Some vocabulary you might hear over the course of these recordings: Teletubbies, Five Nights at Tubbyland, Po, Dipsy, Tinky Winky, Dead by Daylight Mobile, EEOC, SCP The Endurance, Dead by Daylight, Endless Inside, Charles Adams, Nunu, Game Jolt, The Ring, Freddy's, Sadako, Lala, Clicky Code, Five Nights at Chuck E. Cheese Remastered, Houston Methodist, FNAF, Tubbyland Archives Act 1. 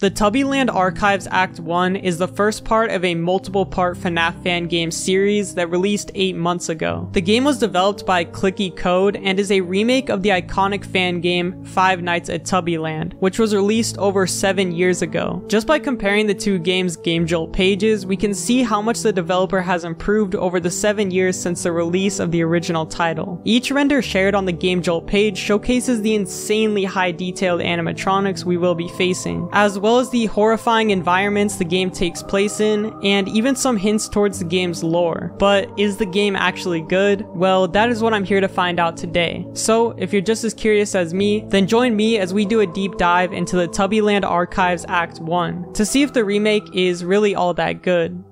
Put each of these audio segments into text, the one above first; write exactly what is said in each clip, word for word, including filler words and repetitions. The Tubbyland Archives Act one is the first part of a multiple-part FNAF fan game series that released eight months ago. The game was developed by Clicky Code and is a remake of the iconic fan game Five Nights at Tubbyland, which was released over seven years ago. Just by comparing the two games' Game Jolt pages, we can see how much the developer has improved over the seven years since the release of the original title. Each render shared on the Game Jolt page showcases the insanely high-detailed animatronics we will be facing, as well As well as the horrifying environments the game takes place in, and even some hints towards the game's lore. But is the game actually good? Well, that is what I'm here to find out today. So if you're just as curious as me, then join me as we do a deep dive into the Tubbyland Archives Act one to see if the remake is really all that good.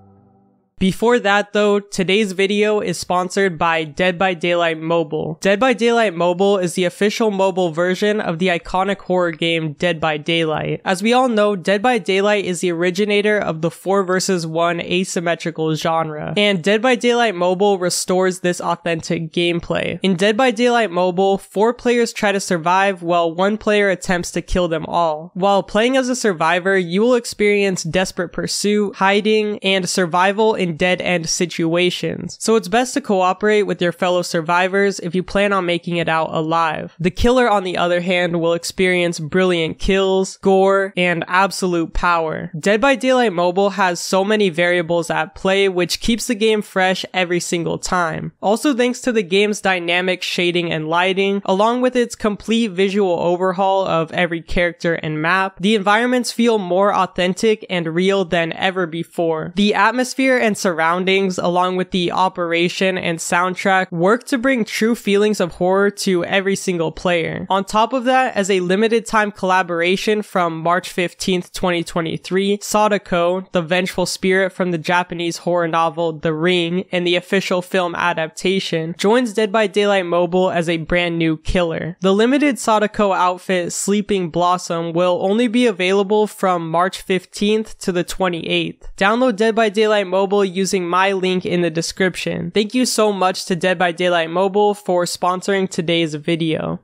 Before that though, today's video is sponsored by Dead by Daylight Mobile. Dead by Daylight Mobile is the official mobile version of the iconic horror game Dead by Daylight. As we all know, Dead by Daylight is the originator of the four versus one asymmetrical genre, and Dead by Daylight Mobile restores this authentic gameplay. In Dead by Daylight Mobile, four players try to survive while one player attempts to kill them all. While playing as a survivor, you will experience desperate pursuit, hiding, and survival in in dead-end situations, so it's best to cooperate with your fellow survivors if you plan on making it out alive. The killer, on the other hand, will experience brilliant kills, gore, and absolute power. Dead by Daylight Mobile has so many variables at play, which keeps the game fresh every single time. Also, thanks to the game's dynamic shading and lighting, along with its complete visual overhaul of every character and map, the environments feel more authentic and real than ever before. The atmosphere and surroundings, along with the operation and soundtrack, work to bring true feelings of horror to every single player. On top of that, as a limited time collaboration from March fifteenth twenty twenty-three, Sadako, the vengeful spirit from the Japanese horror novel The Ring and the official film adaptation, joins Dead by Daylight Mobile as a brand new killer. The limited Sadako outfit, Sleeping Blossom, will only be available from March fifteenth to the twenty-eighth. Download Dead by Daylight Mobile using my link in the description. Thank you so much to Dead by Daylight Mobile for sponsoring today's video.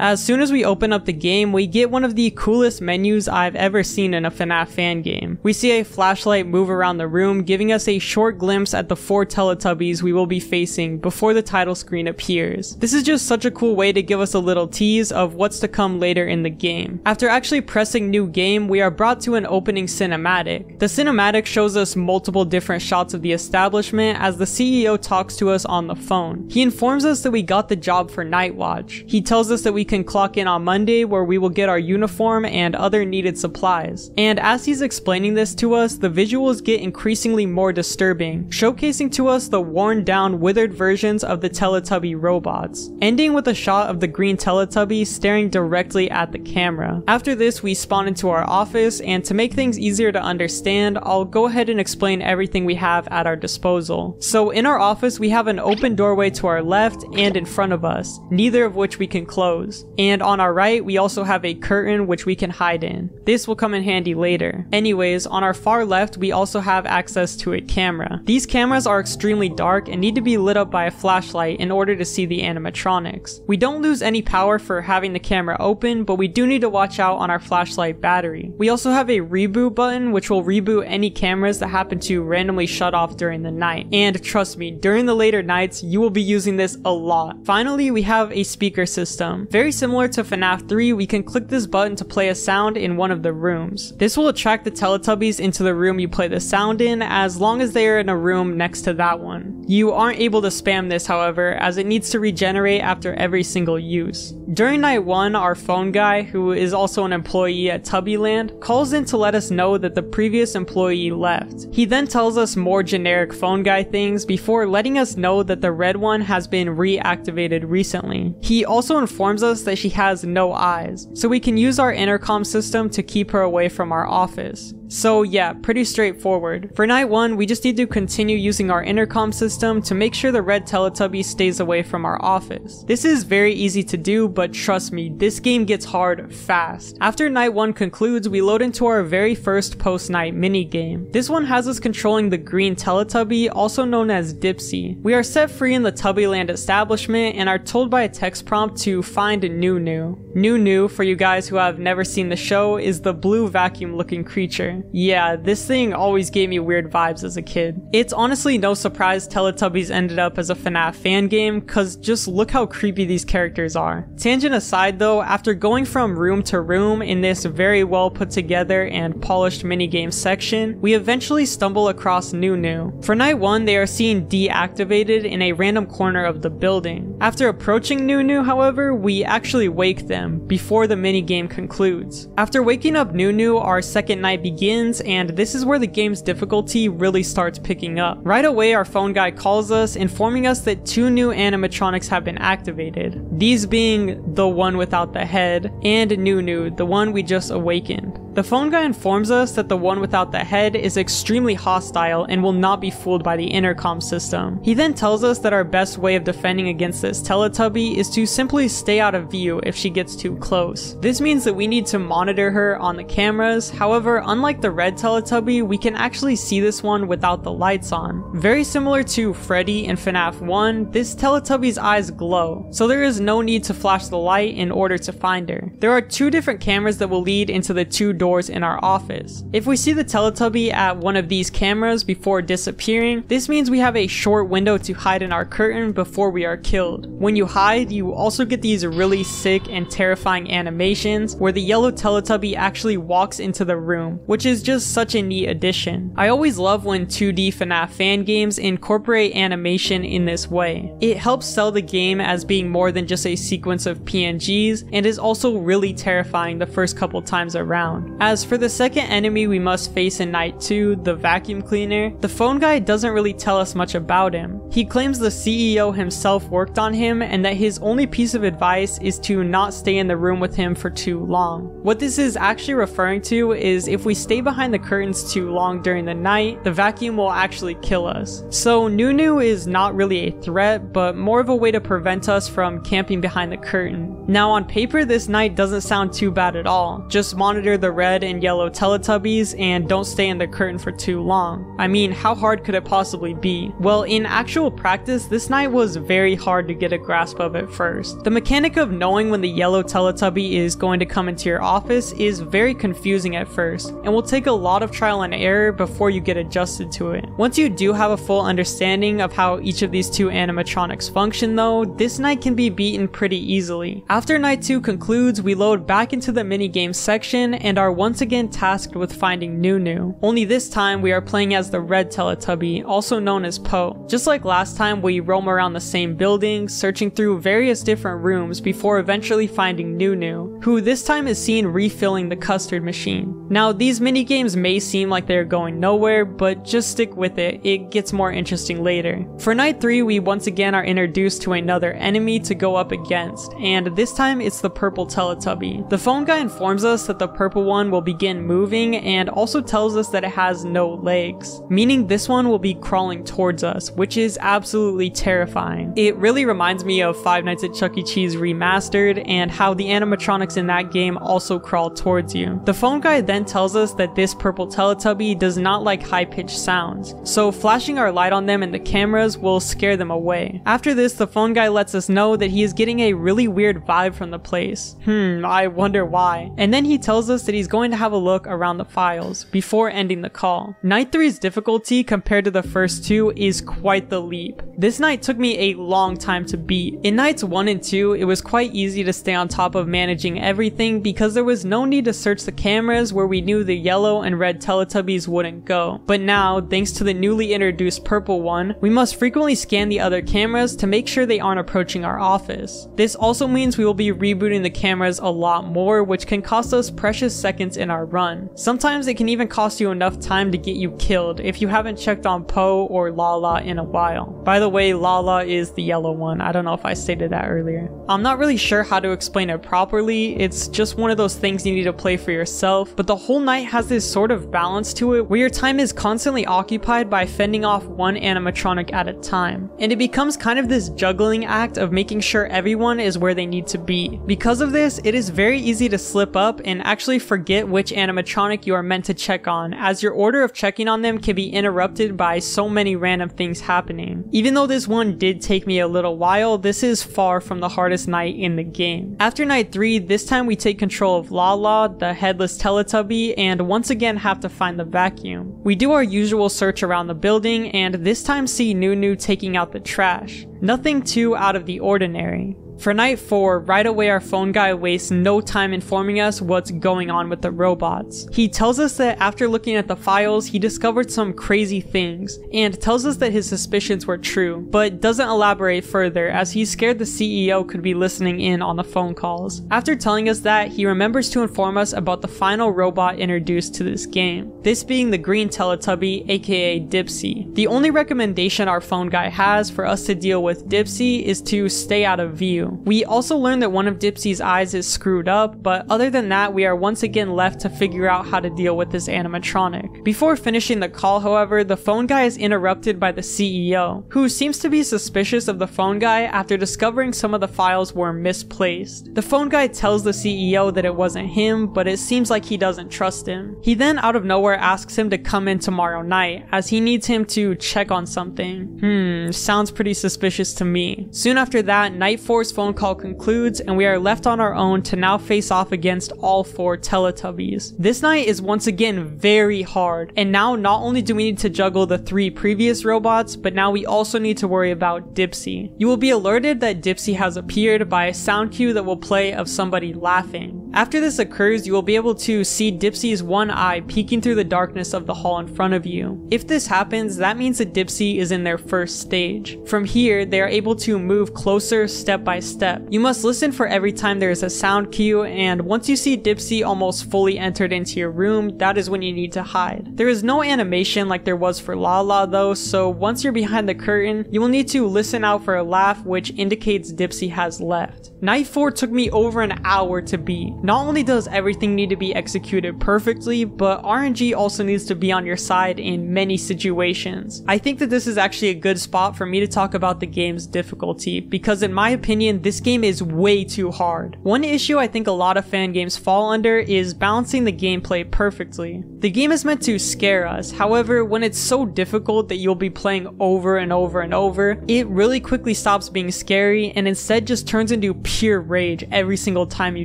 As soon as we open up the game, we get one of the coolest menus I've ever seen in a FNAF fan game. We see a flashlight move around the room, giving us a short glimpse at the four Teletubbies we will be facing before the title screen appears. This is just such a cool way to give us a little tease of what's to come later in the game. After actually pressing new game, we are brought to an opening cinematic. The cinematic shows us multiple different shots of the establishment as the C E O talks to us on the phone. He informs us that we got the job for Night Watch. He tells us that we We can clock in on Monday, where we will get our uniform and other needed supplies. And as he's explaining this to us, the visuals get increasingly more disturbing, showcasing to us the worn down, withered versions of the Teletubby robots, ending with a shot of the green Teletubby staring directly at the camera. After this, we spawn into our office, and to make things easier to understand, I'll go ahead and explain everything we have at our disposal. So in our office, we have an open doorway to our left and in front of us, neither of which we can close. And on our right, we also have a curtain which we can hide in. This will come in handy later. Anyways, on our far left, we also have access to a camera. These cameras are extremely dark and need to be lit up by a flashlight in order to see the animatronics. We don't lose any power for having the camera open, but we do need to watch out on our flashlight battery. We also have a reboot button which will reboot any cameras that happen to randomly shut off during the night. And trust me, during the later nights, you will be using this a lot. Finally, we have a speaker system. Very Very similar to FNAF three, we can click this button to play a sound in one of the rooms. This will attract the Teletubbies into the room you play the sound in, as long as they are in a room next to that one. You aren't able to spam this, however, as it needs to regenerate after every single use. During night one, our phone guy, who is also an employee at Tubbyland, calls in to let us know that the previous employee left. He then tells us more generic phone guy things before letting us know that the red one has been reactivated recently. He also informs us that she has no eyes, so we can use our intercom system to keep her away from our office. So yeah, pretty straightforward. For night one, we just need to continue using our intercom system to make sure the red Teletubby stays away from our office. This is very easy to do, but trust me, this game gets hard fast. After night one concludes, we load into our very first post-night minigame. This one has us controlling the green Teletubby, also known as Dipsy. We are set free in the Tubbyland establishment and are told by a text prompt to find find Nunu. Nunu, for you guys who have never seen the show, is the blue vacuum-looking creature. Yeah, this thing always gave me weird vibes as a kid. It's honestly no surprise Teletubbies ended up as a FNAF fan game, cause just look how creepy these characters are. Tangent aside though, after going from room to room in this very well put together and polished minigame section, we eventually stumble across Nunu. For night one, they are seen deactivated in a random corner of the building. After approaching Nunu, however, we actually wake them before the minigame concludes. After waking up Nunu, our second night begins, and this is where the game's difficulty really starts picking up. Right away, our phone guy calls us, informing us that two new animatronics have been activated. These being the one without the head and Nunu, the one we just awakened. The phone guy informs us that the one without the head is extremely hostile and will not be fooled by the intercom system. He then tells us that our best way of defending against this Teletubby is to simply stay out of view if she gets too close. This means that we need to monitor her on the cameras. However, unlike the red Teletubby, we can actually see this one without the lights on. Very similar to Freddy in FNAF one, this Teletubby's eyes glow, so there is no need to flash the light in order to find her. There are two different cameras that will lead into the two doors doors in our office. If we see the Teletubby at one of these cameras before disappearing, this means we have a short window to hide in our curtain before we are killed. When you hide, you also get these really sick and terrifying animations where the yellow Teletubby actually walks into the room, which is just such a neat addition. I always love when two D FNAF fan games incorporate animation in this way. It helps sell the game as being more than just a sequence of P N Gs and is also really terrifying the first couple times around. As for the second enemy we must face in night two, the vacuum cleaner, the phone guy doesn't really tell us much about him. He claims the C E O himself worked on him and that his only piece of advice is to not stay in the room with him for too long. What this is actually referring to is if we stay behind the curtains too long during the night, the vacuum will actually kill us. So Nunu is not really a threat, but more of a way to prevent us from camping behind the curtain. Now on paper, this night doesn't sound too bad at all. Just monitor the red and yellow Teletubbies and don't stay in the curtain for too long. I mean, how hard could it possibly be? Well, in actual practice, this night was very hard to get a grasp of at first. The mechanic of knowing when the yellow Teletubby is going to come into your office is very confusing at first and will take a lot of trial and error before you get adjusted to it. Once you do have a full understanding of how each of these two animatronics function though, this night can be beaten pretty easily. After night two concludes, we load back into the minigame section and are once again tasked with finding Nunu. Only this time we are playing as the red Teletubby, also known as Po. Just like last time, we roam around the same building, searching through various different rooms before eventually finding Nunu, who this time is seen refilling the custard machine. Now these minigames may seem like they are going nowhere, but just stick with it, it gets more interesting later. For night three, we once again are introduced to another enemy to go up against, and this time it's the purple Teletubby. The phone guy informs us that the purple one will begin moving and also tells us that it has no legs, meaning this one will be crawling towards us, which is absolutely terrifying. It really reminds me of Five Nights at Chuck E. Cheese Remastered and how the animatronics in that game also crawl towards you. The phone guy then tells us that this purple Teletubby does not like high-pitched sounds, so flashing our light on them in the cameras will scare them away. After this, the phone guy lets us know that he is getting a really weird vibe from the place. Hmm, I wonder why. And then he tells us that he's going to have a look around the files before ending the call. Night three's difficulty compared to the first two is quite the leap. This night took me a long time to beat. In nights one and two, it was quite easy to stay on top of managing everything because there was no need to search the cameras where we knew the yellow and red Teletubbies wouldn't go. But now, thanks to the newly introduced purple one, we must frequently scan the other cameras to make sure they aren't approaching our office. This also means we will be rebooting the cameras a lot more, which can cost us precious seconds in our run. Sometimes it can even cost you enough time to get you killed if you haven't checked on Po or Lala in a while. By the way, Lala is the yellow one. I don't know if I stated that earlier. I'm not really sure how to explain it properly. It's just one of those things you need to play for yourself, but the whole night has this sort of balance to it where your time is constantly occupied by fending off one animatronic at a time. And it becomes kind of this juggling act of making sure everyone is where they need to be. Because of this, it is very easy to slip up and actually forget forget which animatronic you are meant to check on, as your order of checking on them can be interrupted by so many random things happening. Even though this one did take me a little while, this is far from the hardest night in the game. After night three, this time we take control of Lala, the headless Teletubby, and once again have to find the vacuum. We do our usual search around the building, and this time see Nunu taking out the trash. Nothing too out of the ordinary. For night four, right away our phone guy wastes no time informing us what's going on with the robots. He tells us that after looking at the files, he discovered some crazy things, and tells us that his suspicions were true, but doesn't elaborate further as he's scared the C E O could be listening in on the phone calls. After telling us that, he remembers to inform us about the final robot introduced to this game, this being the green Teletubby, aka Dipsy. The only recommendation our phone guy has for us to deal with Dipsy is to stay out of view. We also learn that one of Dipsy's eyes is screwed up, but other than that, we are once again left to figure out how to deal with this animatronic. Before finishing the call, however, the phone guy is interrupted by the C E O, who seems to be suspicious of the phone guy after discovering some of the files were misplaced. The phone guy tells the C E O that it wasn't him, but it seems like he doesn't trust him. He then out of nowhere asks him to come in tomorrow night, as he needs him to check on something. Hmm, sounds pretty suspicious to me. Soon after that, night four's phone call concludes, and we are left on our own to now face off against all four Teletubbies. This night is once again very hard, and now not only do we need to juggle the three previous robots, but now we also need to worry about Dipsy. You will be alerted that Dipsy has appeared by a sound cue that will play of somebody laughing. After this occurs, you will be able to see Dipsy's one eye peeking through the darkness of the hall in front of you. If this happens, that means that Dipsy is in their first stage. From here, they are able to move closer step by step. You must listen for every time there is a sound cue, and once you see Dipsy almost fully entered into your room, that is when you need to hide. There is no animation like there was for Lala though, so once you're behind the curtain, you will need to listen out for a laugh, which indicates Dipsy has left. Night four took me over an hour to beat. Not only does everything need to be executed perfectly, but R N G also needs to be on your side in many situations. I think that this is actually a good spot for me to talk about the game's difficulty, because in my opinion, this game is way too hard. One issue I think a lot of fan games fall under is balancing the gameplay perfectly. The game is meant to scare us, however, when it's so difficult that you'll be playing over and over and over, it really quickly stops being scary and instead just turns into pure rage every single time you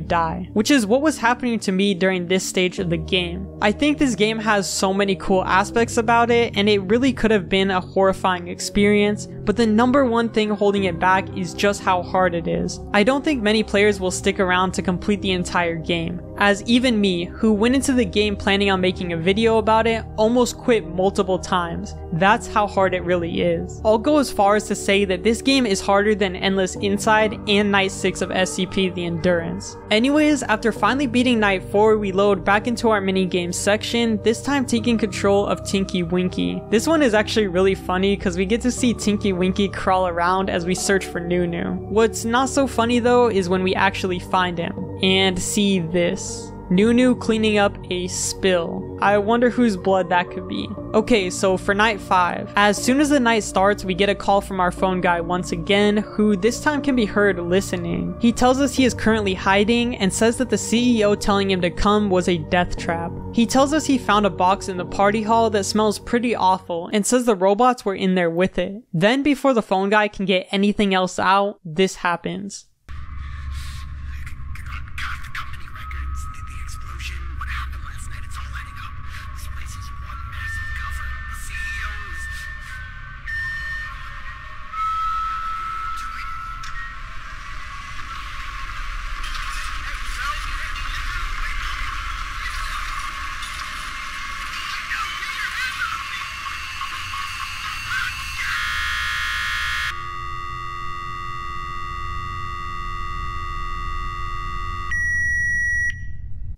die, which is what was happening to me during this stage of the game. I think this game has so many cool aspects about it, and it really could have been a horrifying experience, but the number one thing holding it back is just how hard it is. It is. I don't think many players will stick around to complete the entire game, as even me, who went into the game planning on making a video about it, almost quit multiple times. That's how hard it really is. I'll go as far as to say that this game is harder than Endless Inside and Night six of S C P The Endurance. Anyways, after finally beating Night four, we load back into our minigame section, this time taking control of Tinky Winky. This one is actually really funny because we get to see Tinky Winky crawl around as we search for Nunu. What's not so funny though is when we actually find him and see this. Nunu cleaning up a spill. I wonder whose blood that could be. Okay, so for night five. As soon as the night starts, we get a call from our phone guy once again, who this time can be heard listening. He tells us he is currently hiding and says that the C E O telling him to come was a death trap. He tells us he found a box in the party hall that smells pretty awful and says the robots were in there with it. Then before the phone guy can get anything else out, this happens.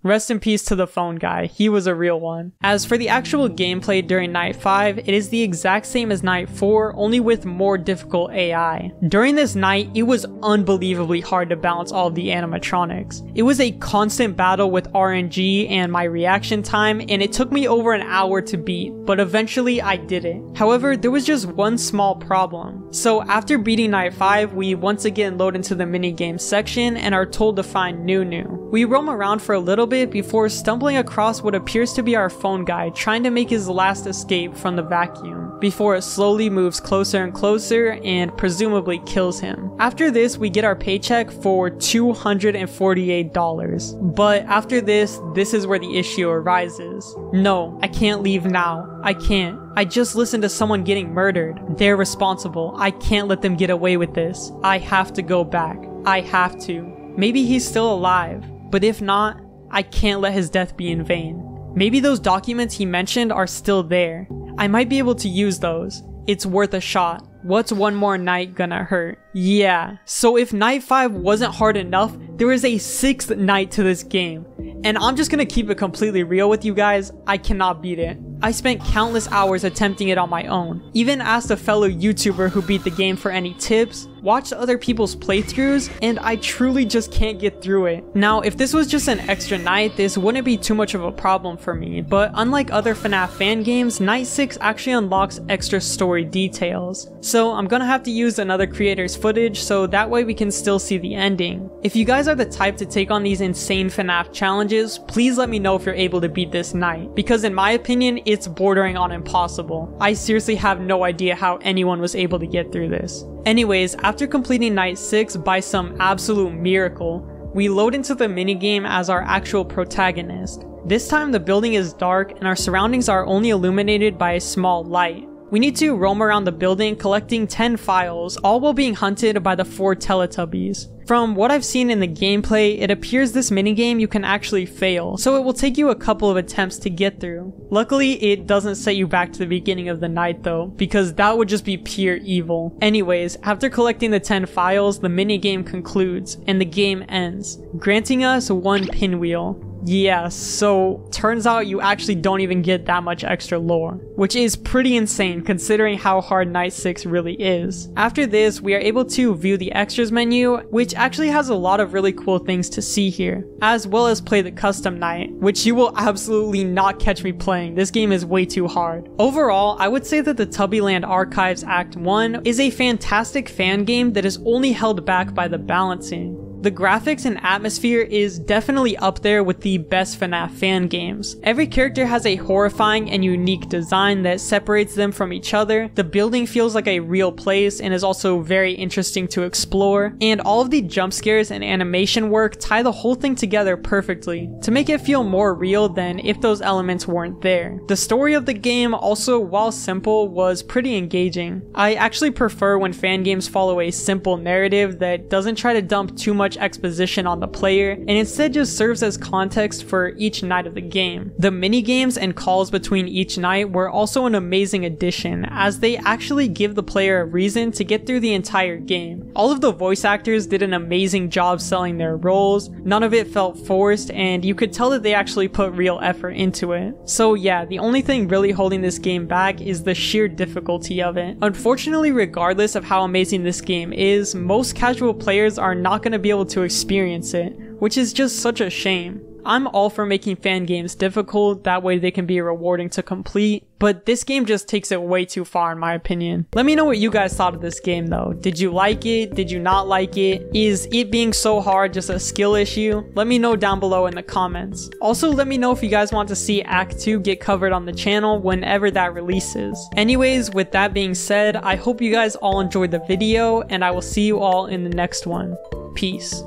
Rest in peace to the phone guy, he was a real one. As for the actual gameplay during night five, it is the exact same as night four, only with more difficult A I. During this night, it was unbelievably hard to balance all of the animatronics. It was a constant battle with R N G and my reaction time, and it took me over an hour to beat, but eventually I did it. However, there was just one small problem. So after beating night five, we once again load into the minigame section and are told to find Nunu. We roam around for a little bit bit before stumbling across what appears to be our phone guy trying to make his last escape from the vacuum, before it slowly moves closer and closer and presumably kills him. After this, we get our paycheck for two hundred forty-eight dollars. But after this, this is where the issue arises. No, I can't leave now. I can't. I just listened to someone getting murdered. They're responsible. I can't let them get away with this. I have to go back. I have to. Maybe he's still alive, but if not, I can't let his death be in vain. Maybe those documents he mentioned are still there. I might be able to use those. It's worth a shot. What's one more night gonna hurt? Yeah, so if night five wasn't hard enough, there is a sixth night to this game. And I'm just gonna keep it completely real with you guys, I cannot beat it. I spent countless hours attempting it on my own, even asked a fellow YouTuber who beat the game for any tips, watched other people's playthroughs, and I truly just can't get through it. Now, if this was just an extra night, this wouldn't be too much of a problem for me, but unlike other FNAF fan games, Night six actually unlocks extra story details. So I'm gonna have to use another creator's footage so that way we can still see the ending. If you guys are the type to take on these insane FNAF challenges, please let me know if you're able to beat this night, because in my opinion, it's bordering on impossible. I seriously have no idea how anyone was able to get through this. Anyways, after completing night six by some absolute miracle, we load into the minigame as our actual protagonist. This time the building is dark and our surroundings are only illuminated by a small light. We need to roam around the building collecting ten files, all while being hunted by the four Teletubbies. From what I've seen in the gameplay, it appears this minigame you can actually fail, so it will take you a couple of attempts to get through. Luckily, it doesn't set you back to the beginning of the night though, because that would just be pure evil. Anyways, after collecting the ten files, the minigame concludes, and the game ends, granting us one pinwheel. Yeah, so turns out you actually don't even get that much extra lore, which is pretty insane considering how hard Night six really is. After this, we are able to view the extras menu, which actually has a lot of really cool things to see here, as well as play the custom night, which you will absolutely not catch me playing. This game is way too hard. Overall, I would say that the Tubbyland Archives Act one is a fantastic fan game that is only held back by the balancing. The graphics and atmosphere is definitely up there with the best FNAF fan games. Every character has a horrifying and unique design that separates them from each other. The building feels like a real place and is also very interesting to explore. And all of the jump scares and animation work tie the whole thing together perfectly to make it feel more real than if those elements weren't there. The story of the game also, while simple, was pretty engaging. I actually prefer when fan games follow a simple narrative that doesn't try to dump too much exposition on the player and instead just serves as context for each night of the game. The minigames and calls between each night were also an amazing addition, as they actually give the player a reason to get through the entire game. All of the voice actors did an amazing job selling their roles, none of it felt forced, and you could tell that they actually put real effort into it. So yeah, the only thing really holding this game back is the sheer difficulty of it. Unfortunately, regardless of how amazing this game is, most casual players are not going to be able to experience it, which is just such a shame. I'm all for making fan games difficult, that way they can be rewarding to complete, but this game just takes it way too far in my opinion. Let me know what you guys thought of this game though. Did you like it? Did you not like it? Is it being so hard just a skill issue? Let me know down below in the comments. Also, let me know if you guys want to see Act two get covered on the channel whenever that releases. Anyways, with that being said, I hope you guys all enjoyed the video, and I will see you all in the next one. Peace.